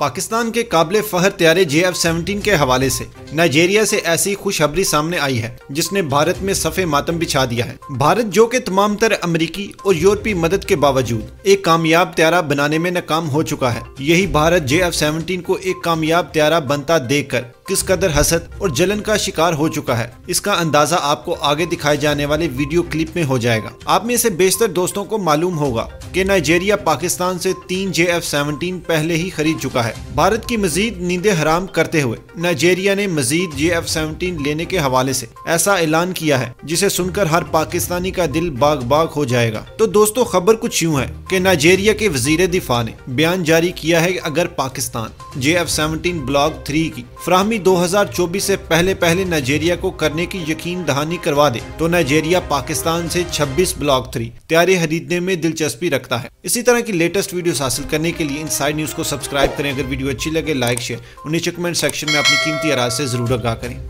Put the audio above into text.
पाकिस्तान के काबिले फहर तैयारे JF-17 के हवाले से नाइजीरिया से ऐसी खुशखबरी सामने आई है जिसने भारत में सफ़े मातम बिछा दिया है। भारत जो कि तमाम तर अमरीकी और यूरोपीय मदद के बावजूद एक कामयाब तैयारा बनाने में नाकाम हो चुका है। यही भारत JF-17 को एक कामयाब तैयारा बनता देख कर किस कदर हसद और जलन का शिकार हो चुका है, इसका अंदाजा आपको आगे दिखाए जाने वाले वीडियो क्लिप में हो जाएगा। आप में से बेशतर दोस्तों को मालूम होगा कि नाइजीरिया पाकिस्तान से 3 JF-17 पहले ही खरीद चुका है। भारत की मजीद नींदें हराम करते हुए नाइजीरिया ने मजीद JF-17 लेने के हवाले से ऐसा ऐलान किया है जिसे सुनकर हर पाकिस्तानी का दिल बाग बाग हो जाएगा। तो दोस्तों, खबर कुछ यूँ है कि नाइजीरिया के वजीर दिफा ने बयान जारी किया है कि अगर पाकिस्तान JF-17 ब्लॉक 3 की फ्राहमी 2024 से पहले नाइजीरिया को करने की यकीन दहानी करवा दे तो नाइजीरिया पाकिस्तान से 26 ब्लॉक 3 तैयारे खरीदने में दिलचस्पी रखता है। इसी तरह की लेटेस्ट वीडियोस हासिल करने के लिए इनसाइड न्यूज को सब्सक्राइब करें। अगर वीडियो अच्छी लगे लाइक शेयर और नीचे कमेंट सेक्शन में अपनी कीमती राय से जरूर आगाह करें।